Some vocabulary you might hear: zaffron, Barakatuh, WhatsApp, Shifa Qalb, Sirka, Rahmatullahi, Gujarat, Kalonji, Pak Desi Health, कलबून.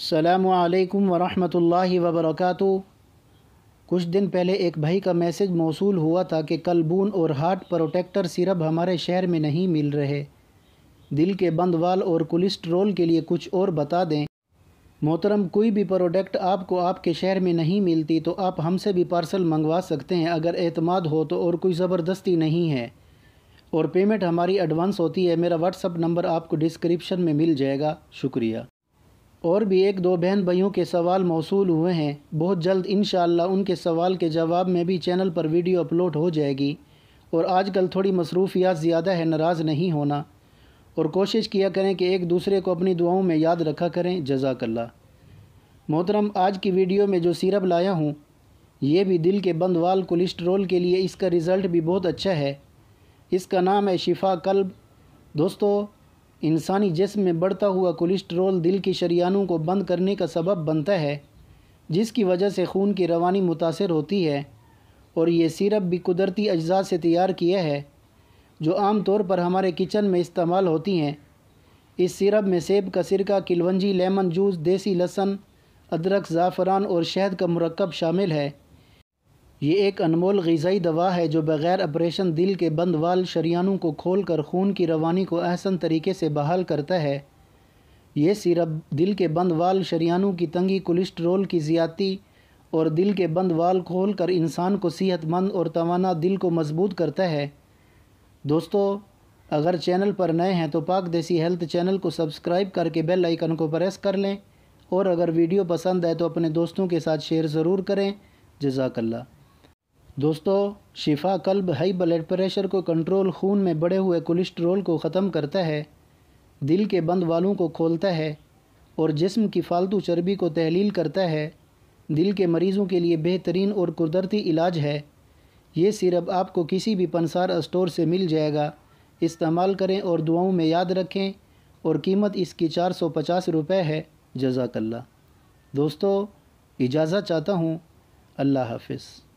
अस्सलामु अलैकुम वरहमतुल्लाहि वबरकातुहू। कुछ दिन पहले एक भाई का मैसेज मौसूल हुआ था कि कलबून और हार्ट प्रोटेक्टर सिरप हमारे शहर में नहीं मिल रहे, दिल के बंद वाल और कोलेस्ट्रोल के लिए कुछ और बता दें। मोहतरम, कोई भी प्रोडक्ट आपको आपके शहर में नहीं मिलती तो आप हमसे भी पार्सल मंगवा सकते हैं अगर एतमाद हो तो, और कोई ज़बरदस्ती नहीं है, और पेमेंट हमारी एडवांस होती है। मेरा व्हाट्सअप नंबर आपको डिस्क्रिप्शन में मिल जाएगा। शुक्रिया। और भी एक दो बहन भाइयों के सवाल मौसूल हुए हैं, बहुत जल्द इंशाअल्लाह उनके सवाल के जवाब में भी चैनल पर वीडियो अपलोड हो जाएगी। और आजकल थोड़ी मसरूफियात ज़्यादा है, नाराज़ नहीं होना, और कोशिश किया करें कि एक दूसरे को अपनी दुआओं में याद रखा करें। जज़ाकल्ला। मोहतरम, आज की वीडियो में जो सिरप लाया हूँ ये भी दिल के बंद वाल कोलेस्ट्रोल के लिए, इसका रिज़ल्ट भी बहुत अच्छा है। इसका नाम है शिफा कल्ब। दोस्तों, इंसानी जिस्म में बढ़ता हुआ कोलेस्ट्रोल दिल की शरियानों को बंद करने का सबब बनता है, जिसकी वजह से खून की रवानी मुतासर होती है। और ये सिरप भी कुदरती अज्जा से तैयार किया है जो आम तौर पर हमारे किचन में इस्तेमाल होती हैं। इस सिरप में सेब का सिरका, किलवंजी, लेमन जूस, देसी लहसुन, अदरक, ज़ाफ़रान और शहद का मरकब शामिल है। ये एक अनमोल ग़िज़ाई दवा है जो बग़ैर ऑपरेशन दिल के बंद वाल शरियानों को खोल कर खून की रवानी को आसान तरीके से बहाल करता है। ये सिरप दिल के बंद वाल शरियानों की तंगी, कोलेस्ट्रोल की ज़्यादती और दिल के बंद वाल खोल कर इंसान को सेहतमंद और तवाना दिल को मजबूत करता है। दोस्तों, अगर चैनल पर नए हैं तो पाक देसी हेल्थ चैनल को सब्सक्राइब करके बेल आइकन को प्रेस कर लें, और अगर वीडियो पसंद आए तो अपने दोस्तों के साथ शेयर ज़रूर करें। जज़ाकल्ला। दोस्तों, शिफा कल्ब हाई ब्लड प्रेशर को कंट्रोल, खून में बढ़े हुए कोलेस्ट्रोल को ख़त्म करता है, दिल के बंद वालों को खोलता है और जिस्म की फालतू चर्बी को तहलील करता है। दिल के मरीज़ों के लिए बेहतरीन और कुदरती इलाज है। ये सिरप आपको किसी भी पंसार स्टोर से मिल जाएगा। इस्तेमाल करें और दुआओं में याद रखें। और कीमत इसकी 450 रुपये है। जज़ाकल्ला। दोस्तों, इजाज़त चाहता हूँ। अल्लाह हाफ़िज़।